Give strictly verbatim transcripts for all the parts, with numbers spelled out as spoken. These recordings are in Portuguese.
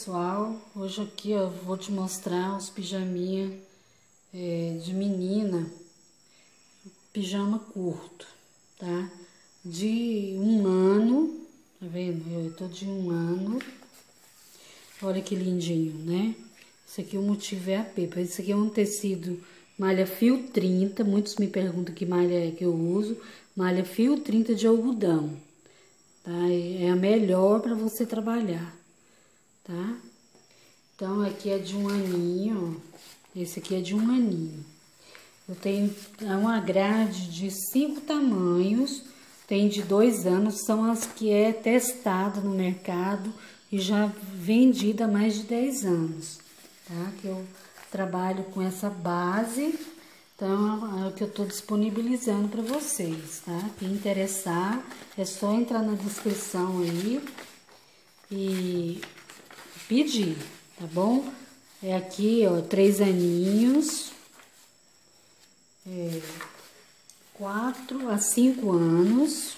pessoal, hoje aqui ó, vou te mostrar os pijaminha é, de menina, pijama curto, tá? De um ano, tá vendo? Eu tô de um ano, olha que lindinho, né? Isso aqui o motivo é a pepa, isso aqui é um tecido malha fio trinta, muitos me perguntam que malha é que eu uso, malha fio trinta de algodão, tá? É a melhor para você trabalhar. Tá? Então, aqui é de um aninho, ó. Esse aqui é de um aninho. Eu tenho uma grade de cinco tamanhos, tem de dois anos, são as que é testada no mercado e já vendida há mais de dez anos, tá? Que eu trabalho com essa base, então é o que eu tô disponibilizando para vocês, tá? Quem interessar, é só entrar na descrição aí e pedir, tá bom? É aqui, ó, três aninhos, é, quatro a cinco anos,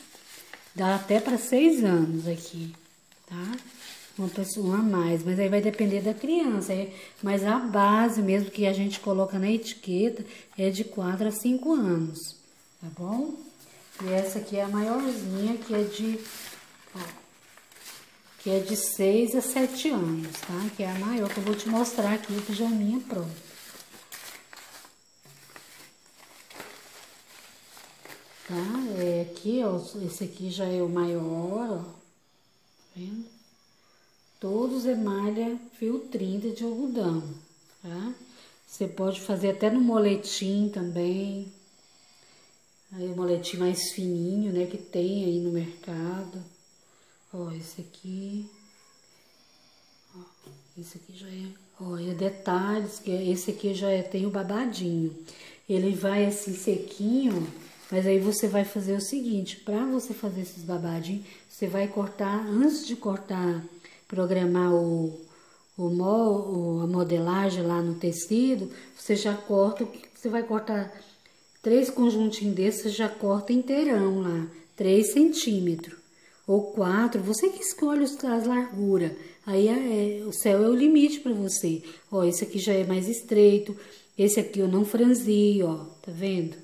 dá até para seis anos aqui, tá? Uma pessoa a mais, mas aí vai depender da criança, é, mas a base mesmo que a gente coloca na etiqueta é de quatro a cinco anos, tá bom? E essa aqui é a maiorzinha, que é de... ó, que é de seis a sete anos, tá? Que é a maior, que eu vou te mostrar aqui o pijaminha pronto. Tá? É aqui, ó, esse aqui já é o maior, ó. Tá vendo? Todos é malha fio trinta de algodão, tá? Você pode fazer até no moletim também. Aí o moletim mais fininho, né, que tem aí no mercado. Ó, esse aqui, ó, esse aqui já é, ó, é detalhes, que esse aqui já é, tem o babadinho. Ele vai assim sequinho, mas aí você vai fazer o seguinte, pra você fazer esses babadinhos, você vai cortar, antes de cortar, programar o, o, mo, a modelagem lá no tecido, você já corta, você vai cortar três conjuntinhos desses, você já corta inteirão lá, três centímetros. Ou quatro, você que escolhe as larguras, aí é, o céu é o limite pra você. Ó, esse aqui já é mais estreito, esse aqui eu não franzi, ó, tá vendo?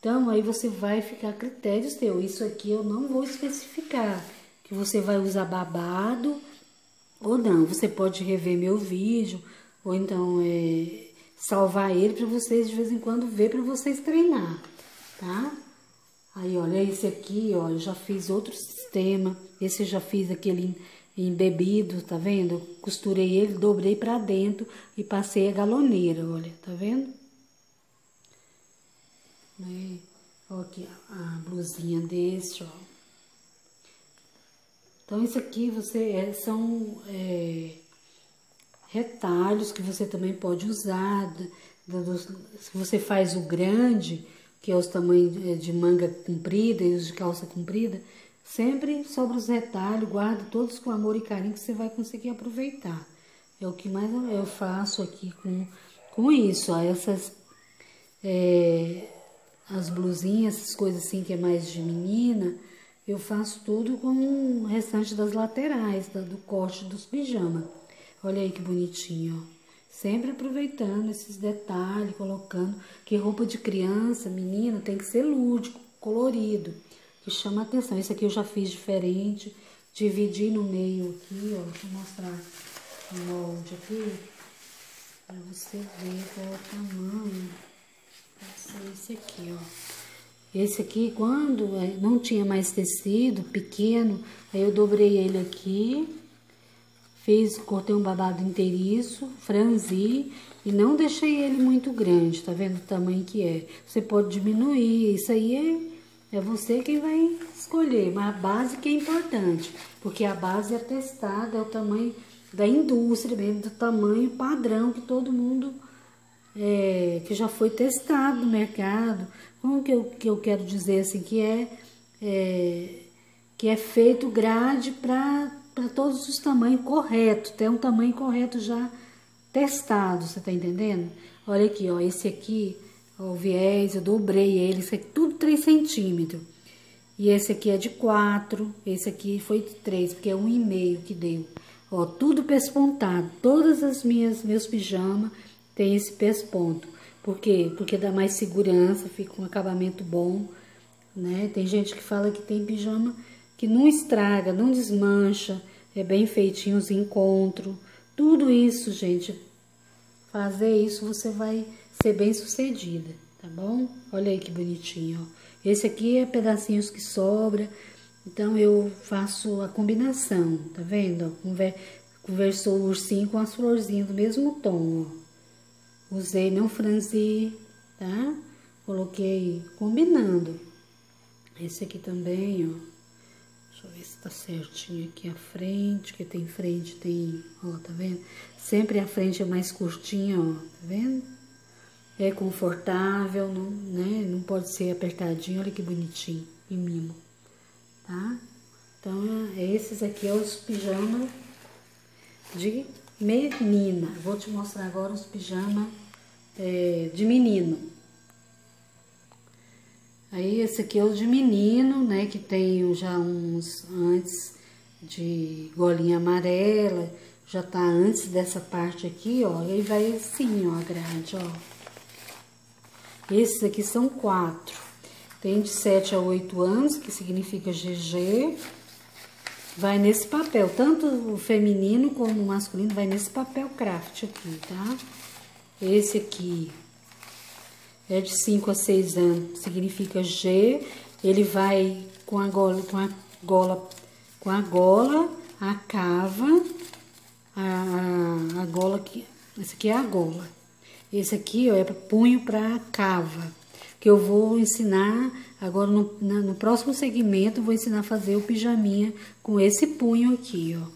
Então, aí você vai ficar a critério seu, isso aqui eu não vou especificar, que você vai usar babado ou não. Você pode rever meu vídeo, ou então é, salvar ele pra vocês de vez em quando ver, pra vocês treinar, tá? Aí, olha, esse aqui, ó, eu já fiz outro sistema, esse eu já fiz aquele embebido, tá vendo? Costurei ele, dobrei pra dentro e passei a galoneira, olha, tá vendo? Né? Olha aqui a blusinha desse, ó. Então, isso aqui você, é, são é, retalhos que você também pode usar, se você faz o grande... que é os tamanhos de manga comprida e os de calça comprida, sempre sobre os retalhos, guardo todos com amor e carinho que você vai conseguir aproveitar. É o que mais eu faço aqui com, com isso, ó, essas, é, as blusinhas, essas coisas assim que é mais de menina, eu faço tudo com o restante das laterais, da, do corte dos pijamas. Olha aí que bonitinho, ó. Sempre aproveitando esses detalhes, colocando que roupa de criança, menino, tem que ser lúdico, colorido, que chama atenção. Esse aqui eu já fiz diferente, dividi no meio aqui, ó, deixa eu mostrar o molde aqui, pra você ver qual é o tamanho. Esse aqui, ó. Esse aqui, quando não tinha mais tecido, pequeno, aí eu dobrei ele aqui. Fiz, cortei um babado inteiriço, franzi e não deixei ele muito grande, tá vendo o tamanho que é? Você pode diminuir, isso aí é, é você quem vai escolher, mas a base que é importante, porque a base é testada, é o tamanho da indústria mesmo, do tamanho padrão que todo mundo, é, que já foi testado no mercado. Como que eu, que eu quero dizer assim, que é, é, que é feito grade para... para todos os tamanhos corretos, tem um tamanho correto já testado, você tá entendendo? Olha aqui, ó, esse aqui, ó, o viés, eu dobrei ele, isso aqui tudo três centímetros. E esse aqui é de quatro, esse aqui foi de três, porque é um e meio que deu. Ó, tudo pespontado, todas as minhas, meus pijamas tem esse pesponto. Por quê? Porque dá mais segurança, fica um acabamento bom, né? Tem gente que fala que tem pijama que não estraga, não desmancha, é bem feitinho os encontros. Tudo isso, gente, fazer isso você vai ser bem sucedida, tá bom? Olha aí que bonitinho, ó. Esse aqui é pedacinhos que sobra, então eu faço a combinação, tá vendo? Conver Conversou o ursinho com as florzinhas do mesmo tom, ó. Usei, não franzi, tá? Coloquei combinando. Esse aqui também, ó. Deixa eu ver se tá certinho aqui a frente, que tem frente, tem, ó, tá vendo? Sempre a frente é mais curtinha, ó, tá vendo? É confortável, não, né? Não pode ser apertadinho, olha que bonitinho, e mimo, tá? Então, esses aqui é os pijamas de menina. Vou te mostrar agora os pijamas é, de menino. Aí, esse aqui é o de menino, né, que tem já uns antes de golinha amarela, já tá antes dessa parte aqui, ó, e aí vai assim, ó, a grade, ó. Esses aqui são quatro. Tem de sete a oito anos, que significa G G. Vai nesse papel, tanto o feminino como o masculino, vai nesse papel craft aqui, tá? Esse aqui... é de cinco a seis anos, significa G, ele vai com a gola, com a gola, com a gola, a cava, a, a gola aqui, esse aqui é a gola. Esse aqui, ó, é punho pra cava, que eu vou ensinar agora no, na, no próximo segmento, vou ensinar a fazer o pijaminha com esse punho aqui, ó.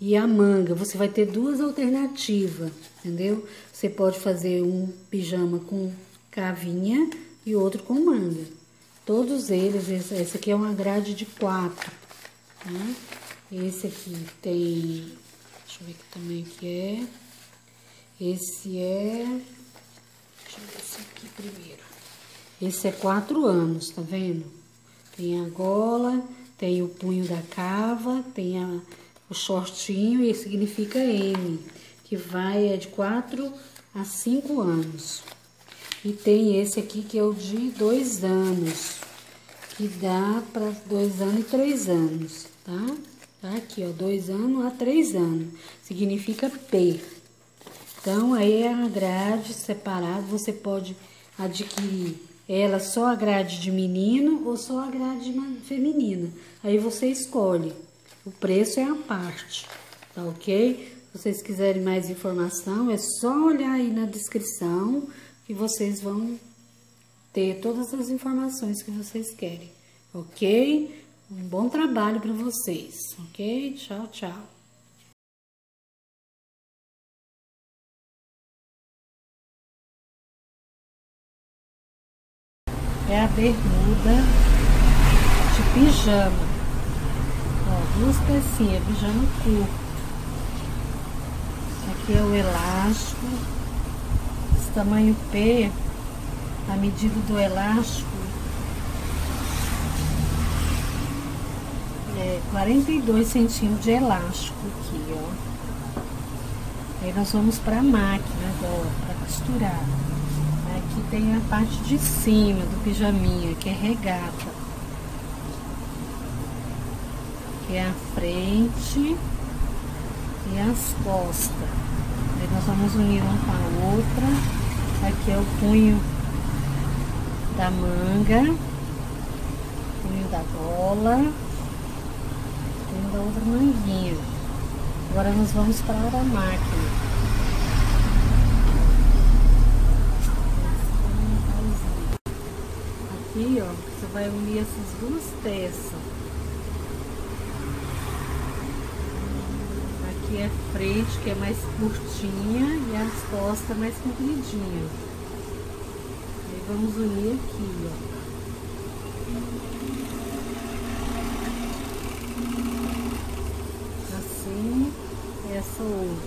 E a manga, você vai ter duas alternativas, entendeu? Você pode fazer um pijama com cavinha e outro com manga. Todos eles, essa aqui é uma grade de quatro, tá? Esse aqui tem, deixa eu ver que tamanho que é. Esse é, deixa eu ver esse aqui primeiro. Esse é quatro anos, tá vendo? Tem a gola, tem o punho da cava, tem a, o shortinho e significa M, que vai é de quatro a cinco anos. E tem esse aqui que é o de dois anos, que dá para dois anos e três anos, tá? Tá aqui, ó, dois anos a três anos, significa P. Então, aí é a grade separada, você pode adquirir ela só a grade de menino ou só a grade feminina. Aí você escolhe, o preço é a parte, tá ok? Se vocês quiserem mais informação, é só olhar aí na descrição, que vocês vão ter todas as informações que vocês querem, ok? Um bom trabalho para vocês, ok? Tchau, tchau! É a bermuda de pijama, ó, duas pecinhas, pijama curto. Aqui é o elástico. Tamanho P, a medida do elástico é quarenta e dois centímetros de elástico aqui, ó. Aí nós vamos para a máquina agora, para costurar. Aqui tem a parte de cima do pijaminha, que é regata, que é a frente e as costas. Aí nós vamos unir uma com a outra. Aqui é o punho da manga, punho da gola, punho da outra manguinha. Agora nós vamos para a máquina. Aqui, ó, você vai unir essas duas peças. Aqui é a frente, que é mais curtinha, e as costas mais compridinhas. Aí vamos unir aqui, ó. Assim, essa outra.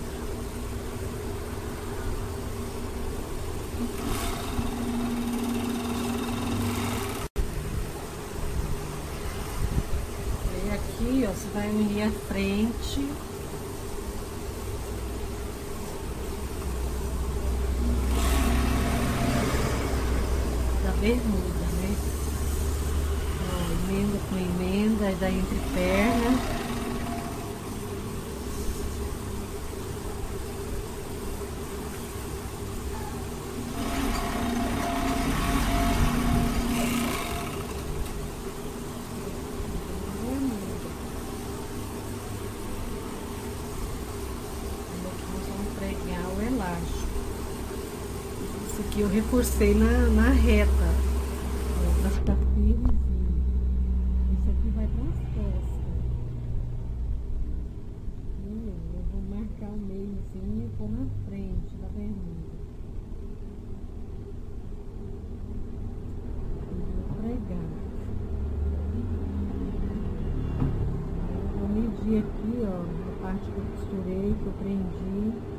Aí aqui, ó, você vai unir a frente bermuda, né? Ó, emenda com emenda, da entreperna. Que eu reforcei na, na reta. Ó, pra ficar firmezinho. Isso aqui vai para as costas. Hum, eu vou marcar o meiozinho e pôr na frente da bermuda. Vou pregar. Vou medir aqui, ó, a parte que eu costurei, que eu prendi.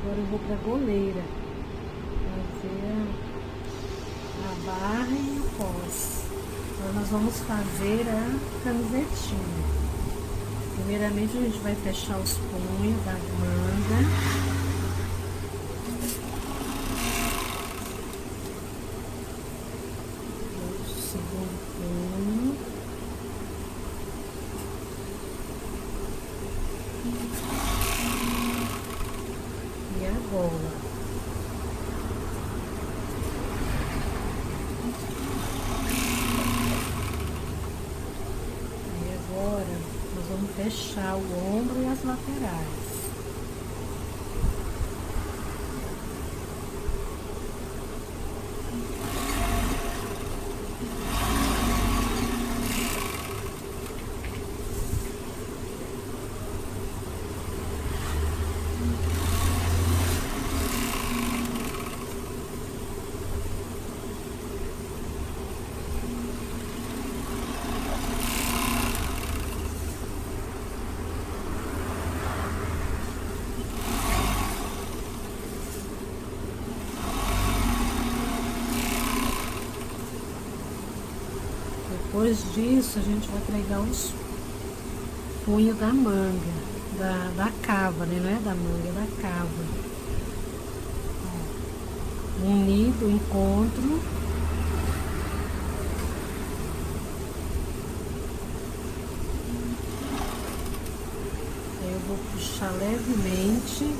Agora eu vou para a goleira, fazer a barra e o pós. Agora nós vamos fazer a camisetinha. Primeiramente a gente vai fechar os punhos da manga. O segundo punho. Fechar o ombro e as laterais. Depois disso, a gente vai pregar os punhos da manga, da, da cava, né? Não é da manga, é da cava. Unido, encontro. Aí eu vou puxar levemente.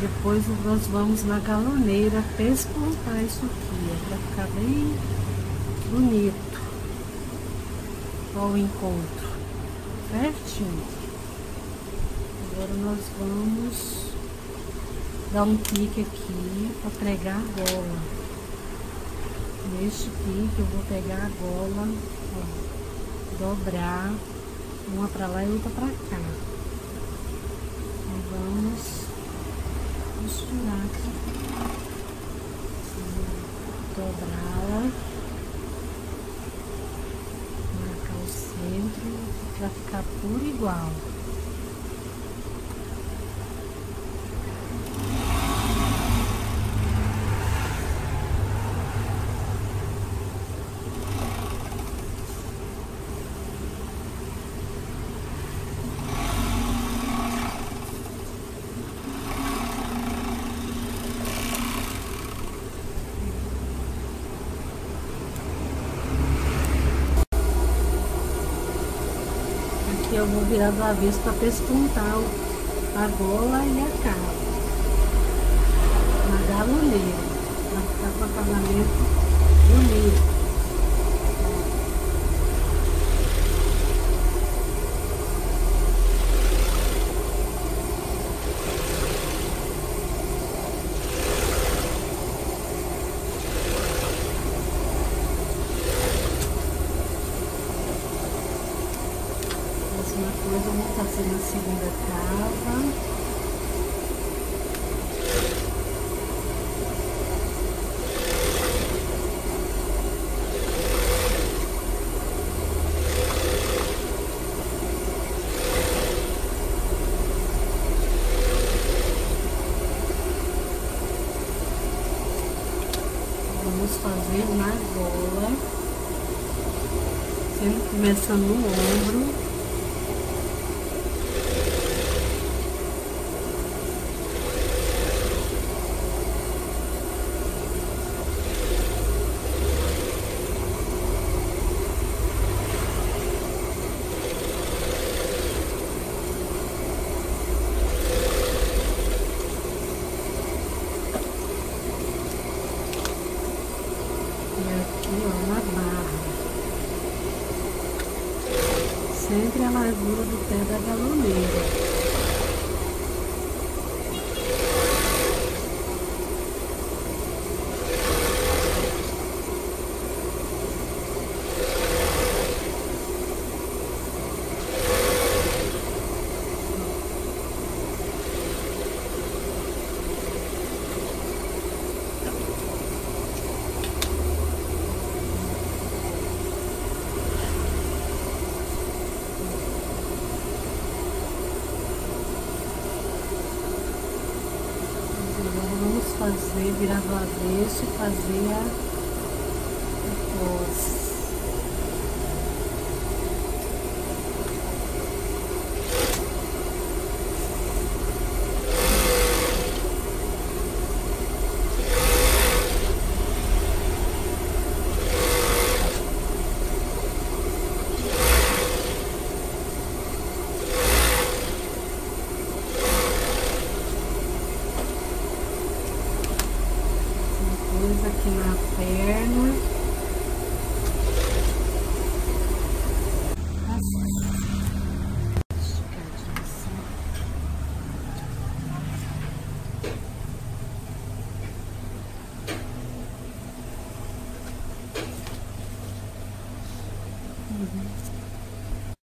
Depois nós vamos na galoneira pespontar isso aqui, para ficar bem bonito. Olha o encontro, certinho. Agora nós vamos dar um pique aqui para pregar a gola. Neste pique eu vou pegar a gola, ó, dobrar uma para lá e outra para cá. Então vamos costurar aqui, dobrá-la, marcar o centro para ficar por igual. Eu vou virar do avesso para pespontar a gola e a cava na galoneira, para ficar com acabamento bonito. depois vamos fazer uma segunda trava. Vamos fazer na gola, sempre começando no ombro. Sempre a largura do pé da galoneira. Fazer, virar do avesso e fazer a pós. Aqui na perna.